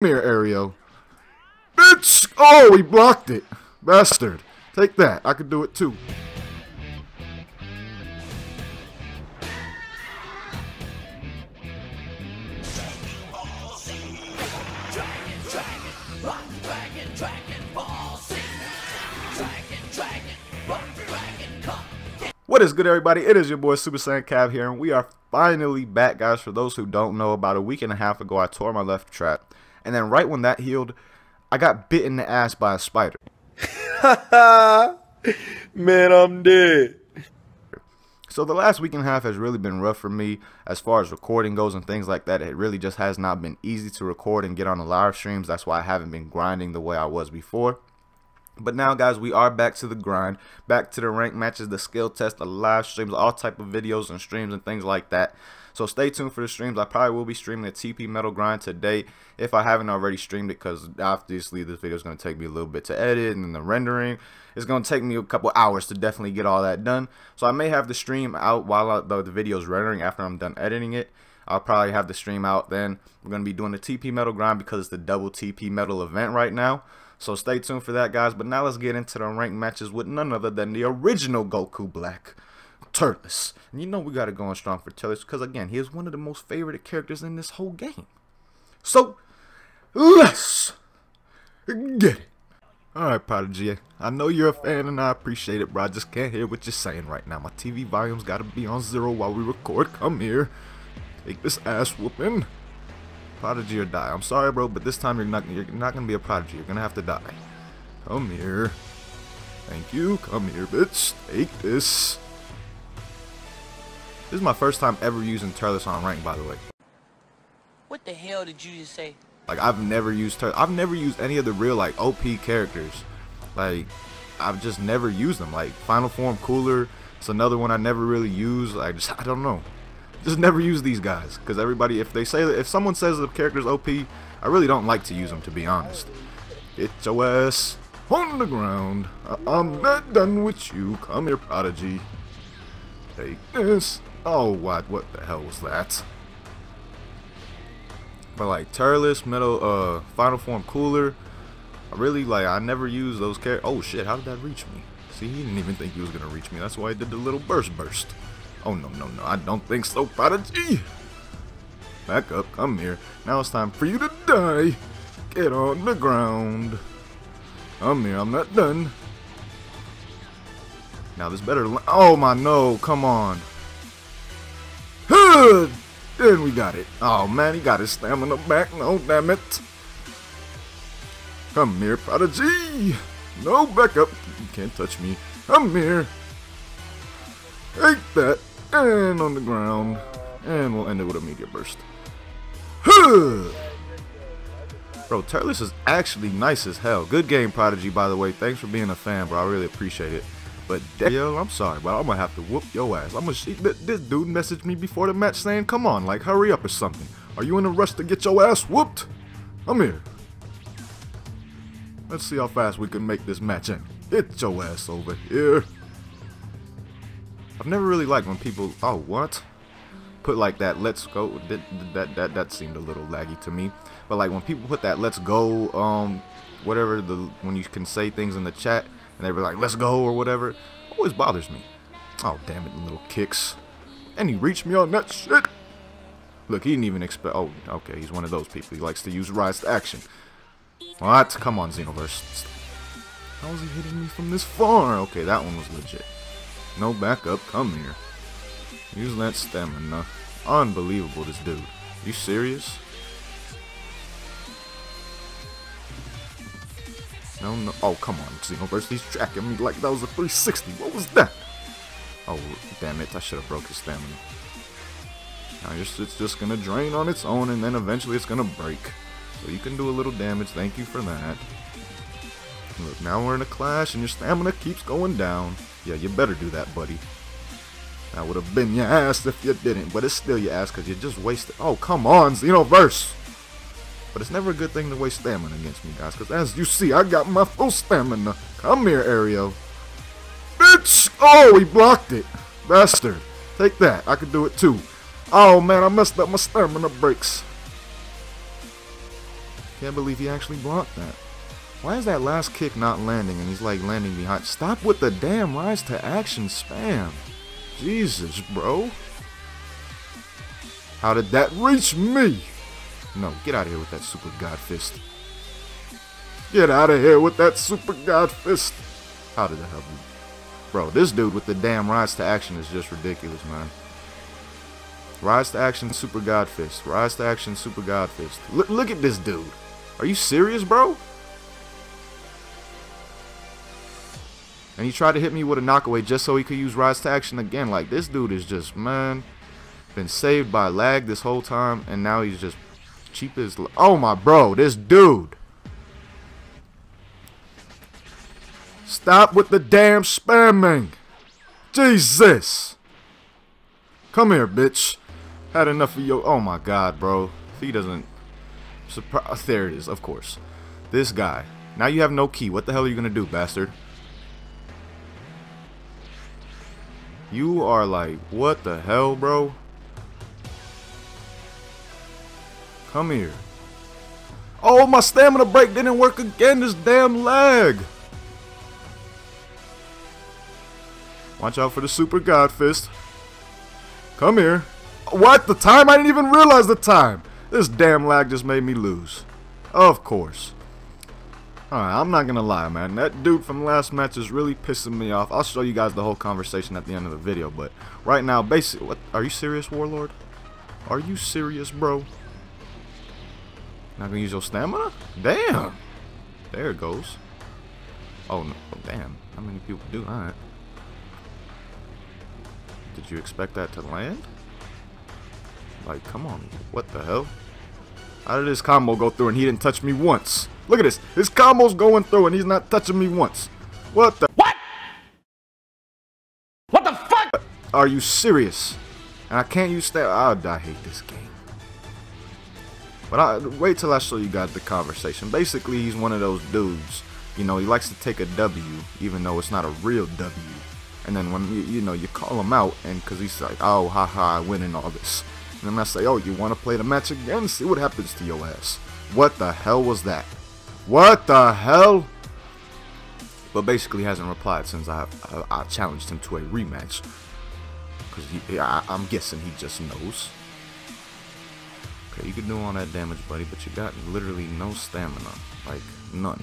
Come here, Ariel. Bitch! Oh, he blocked it. Bastard. Take that. I could do it too. What is good, everybody? It is your boy Super Saiyan Cab here, and we are finally back, guys. For those who don't know, about a week and a half ago I tore my left trap, and then right when that healed I got bit in the ass by a spider. Man, I'm dead. So the last week and a half has really been rough for me as far as recording goes and things like that. It really just has not been easy to record and get on the live streams. That's why I haven't been grinding the way I was before. But now, guys, we are back to the grind, back to the rank matches, the skill test, the live streams, all type of videos and streams and things like that. So stay tuned for the streams. I probably will be streaming a TP Metal grind today if I haven't already streamed it, because obviously this video is going to take me a little bit to edit, and the rendering is going to take me a couple hours to definitely get all that done. So I may have the stream out while the video is rendering. After I'm done editing it, I'll probably have the stream out then. We're going to be doing the TP Metal grind because it's the double TP Metal event right now. So stay tuned for that, guys. But now let's get into the ranked matches with none other than the original Goku Black, Turles. And you know we got to go on strong for Turles because, again, he is one of the most favorite characters in this whole game. So let's get it. Alright, Prodigy, I know you're a fan and I appreciate it, bro. I just can't hear what you're saying right now. My TV volume's got to be on zero while we record. Come here. Take this ass whooping. Prodigy or die. I'm sorry, bro, but this time you're not gonna be a prodigy. You're gonna have to die. Come here. Thank you. Come here, bitch. Take this. This is my first time ever using Turles on rank, by the way. What the hell did you just say? Like, I've never used Turles. I've never used any of the real, like, OP characters. Like, I've just never used them. Like, Final Form Cooler. It's another one I never really use. I don't know. Just never use these guys, because everybody, if someone says the character's OP, I really don't like to use them, to be honest. Get your ass on the ground. I'm not done with you. Come here, Prodigy. Take this. Oh, what the hell was that? But like Turles, Metal, Final Form Cooler, I really, like, I never use those characters. Oh shit, how did that reach me? See, he didn't even think he was gonna reach me. That's why he did the little burst. Oh, no, no, no, I don't think so, Prodigy. Back up, come here. Now it's time for you to die. Get on the ground. Come here, I'm not done. Now this better... Oh, my, no, come on. Then we got it. Oh, man, he got his stamina back. No, damn it. Come here, Prodigy. No, back up. You can't touch me. Come here. Take that. And on the ground, and we'll end it with a Media Burst. Bro, Turles is actually nice as hell. Good game, Prodigy, by the way. Thanks for being a fan, bro. I really appreciate it. But yo, I'm sorry, but I'm gonna have to whoop your ass. This dude messaged me before the match saying, "Come on, like, hurry up or something. Are you in a rush to get your ass whooped? Come here. Let's see how fast we can make this match end. Get your ass over here." I've never really liked when people put like that "let's go" that seemed a little laggy to me. But like when people put that "let's go" when you can say things in the chat and they were like "let's go" or whatever, always bothers me. Oh, damn it, little kicks. And he reached me on that shit. Look, he didn't even expect. Oh, okay, he's one of those people. He likes to use Rise to Action. What? Come on, Xenoverse. How is he hitting me from this far? Okay, that one was legit. No, back up, come here. Use that stamina. Unbelievable, this dude. You serious? No, no. Oh, come on, Xenoverse. He's tracking me like that was a 360. What was that? Oh, damn it. I should have broke his stamina. Now it's just going to drain on its own, and then eventually it's going to break. So you can do a little damage. Thank you for that. Look, now we're in a clash, and your stamina keeps going down. Yeah, you better do that, buddy. That would have been your ass if you didn't, but it's still your ass because you just wasted. Oh, come on, Xenoverse. But it's never a good thing to waste stamina against me, guys, because as you see, I got my full stamina. Come here, Ariel. Bitch! Oh, he blocked it. Bastard. Take that. I could do it too. Oh, man, I messed up my stamina breaks. Can't believe he actually blocked that. Why is that last kick not landing and he's like landing behind? Stop with the damn rise to action spam. Jesus, bro. How did that reach me? No, get out of here with that super god fist. Get out of here with that super god fist. How did that help me? Bro, this dude with the damn rise to action is just ridiculous, man. Rise to action, super god fist. Rise to action, super god fist. Look at this dude. Are you serious, bro? And he tried to hit me with a knockaway just so he could use rise to action again. Like, this dude is just, man, been saved by lag this whole time, and now he's just cheap as. Oh my, bro, this dude. Stop with the damn spamming. Jesus. Come here, bitch. Had enough of your. Oh my god, bro. If he doesn't. There it is, of course. This guy. Now you have no key. What the hell are you gonna do, bastard? You are like, what the hell, bro? Come here. Oh, my stamina break didn't work again. This damn lag. Watch out for the super god fist. Come here. What? The time? I didn't even realize the time. This damn lag just made me lose. Of course. Alright, I'm not gonna lie, man. That dude from last match is really pissing me off. I'll show you guys the whole conversation at the end of the video, but right now, basically, what, are you serious, Warlord? Are you serious, bro? Not gonna use your stamina? Damn! There it goes. Oh, no. Oh, damn. How many people do that? Did you expect that to land? Like, come on. What the hell? How did his combo go through and he didn't touch me once? Look at this. His combo's going through and he's not touching me once. What the? What? What the fuck? Are you serious? And I can't use that. I hate this game. But I wait till I show you guys the conversation. Basically, he's one of those dudes. You know, he likes to take a W, even though it's not a real W. And then when you know you call him out, and because he's like, oh, haha, I win and all this. And then I say, oh, you want to play the match again? See what happens to your ass. What the hell was that? What the hell? But basically hasn't replied since I challenged him to a rematch. Because I'm guessing he just knows. Okay, you can do all that damage, buddy, but you got literally no stamina. Like, none.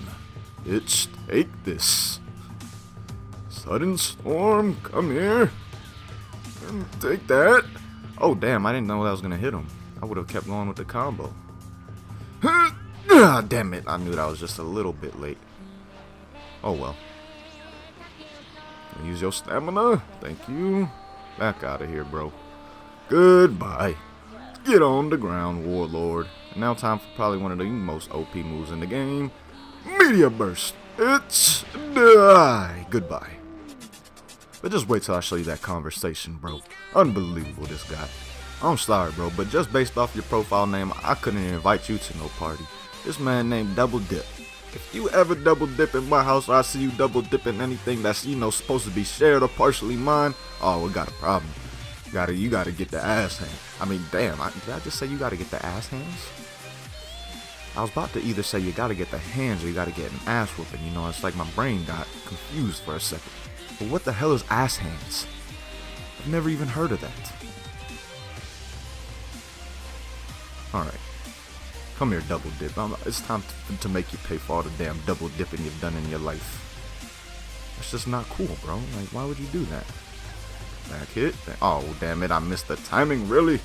Bitch, take this. Sudden storm, come here. And take that. Oh, damn, I didn't know that was going to hit him. I would have kept going with the combo. Ah, damn it. I knew that I was just a little bit late. Oh, well. Use your stamina. Thank you. Back out of here, bro. Goodbye. Get on the ground, Warlord. Now time for probably one of the most OP moves in the game. Media Burst. It's die. Goodbye. But just wait till I show you that conversation, bro. Unbelievable, this guy. I'm sorry, bro, but just based off your profile name, I couldn't invite you to no party. This man named Double Dip. If you ever double dip in my house, or I see you double dipping anything that's, you know, supposed to be shared or partially mine, oh, we got a problem. You gotta get the ass hands. I mean, damn, did I just say you gotta get the ass hands? I was about to either say you gotta get the hands or you gotta get an ass whooping, you know, it's like my brain got confused for a second. But what the hell is ass hands? I've never even heard of that. Alright, come here, Double Dip. It's time to make you pay for all the damn double dipping you've done in your life. That's just not cool, bro. Like, why would you do that? Back hit. Oh, damn it, I missed the timing, really?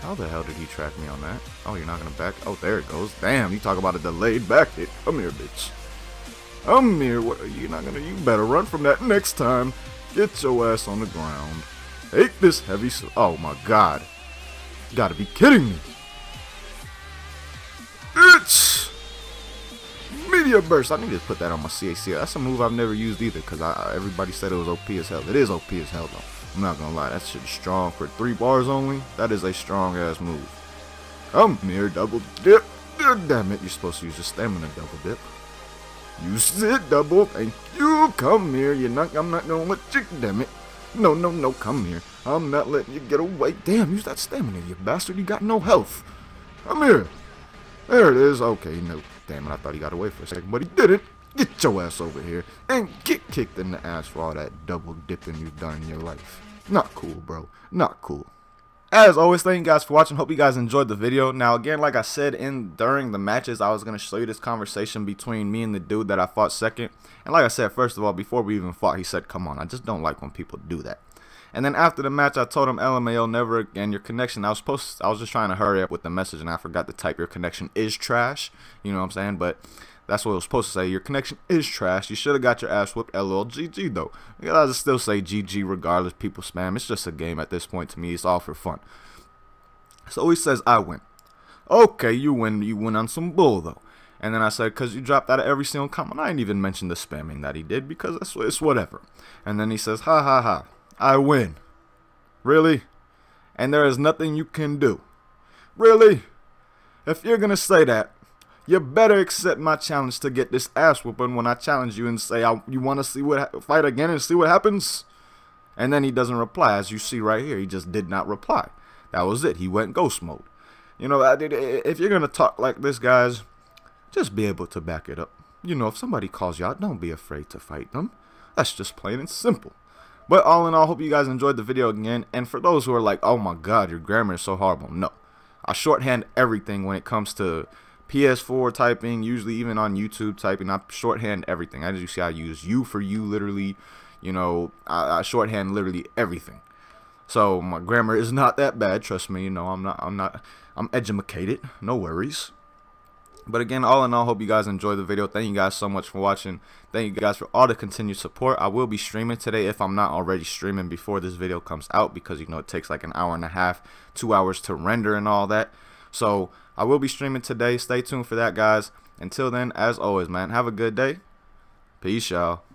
How the hell did he track me on that? Oh, you're not gonna back? Oh, there it goes. Damn, you talk about a delayed back hit. Come here, bitch. Come here. What are you not gonna? You better run from that next time. Get your ass on the ground. Take this heavy. Oh my god. You gotta be kidding me. It's Media Burst. I need to put that on my CAC. That's a move I've never used either because everybody said it was OP as hell. It is OP as hell though. I'm not gonna lie. That shit is strong for 3 bars only. That is a strong ass move. Come here, Double Dip. Damn it. You're supposed to use your stamina, Double Dip. Use it, double. Thank you. Come here. I'm not gonna let you. Damn it. No, no, no, come here. I'm not letting you get away. Damn, use that stamina, you bastard. You got no health. Come here. There it is. Okay, no. Damn it, I thought he got away for a second, but he didn't. Get your ass over here and get kicked in the ass for all that double dipping you've done in your life. Not cool, bro. Not cool. As always, thank you guys for watching. Hope you guys enjoyed the video. Now, again, like I said, during the matches, I was going to show you this conversation between me and the dude that I fought second. And like I said, first of all, before we even fought, he said, come on, I just don't like when people do that. And then after the match, I told him, LMAO, never again, your connection. I was just trying to hurry up with the message, and I forgot to type, your connection is trash. You know what I'm saying? But that's what it was supposed to say. Your connection is trash. You should have got your ass whooped. LOL. GG, though. I still say GG regardless. People spam. It's just a game at this point to me. It's all for fun. So he says, I win. Okay, you win. You win on some bull, though. And then I said, because you dropped out of every single comment. I didn't even mention the spamming that he did because it's whatever. And then he says, ha, ha, ha. I win. Really? And there is nothing you can do. Really? If you're going to say that, you better accept my challenge to get this ass whooping when I challenge you and say you want to see what fight again and see what happens. And then he doesn't reply, as you see right here. He just did not reply. That was it. He went ghost mode. You know, if you're gonna talk like this, guys, just be able to back it up. You know, if somebody calls you out, don't be afraid to fight them. That's just plain and simple. But all in all, hope you guys enjoyed the video again. And for those who are like, oh my God, your grammar is so horrible. No, I shorthand everything when it comes to PS4 typing, usually even on YouTube typing. I shorthand everything. As you see, I use you for you, literally. You know, I shorthand literally everything. So my grammar is not that bad. Trust me. You know, I'm edumacated. No worries. But again, all in all, hope you guys enjoyed the video. Thank you guys so much for watching. Thank you guys for all the continued support. I will be streaming today if I'm not already streaming before this video comes out, because, you know, it takes like an hour and a half, 2 hours to render and all that. So I will be streaming today. Stay tuned for that, guys. Until then, as always, man, have a good day. Peace, y'all.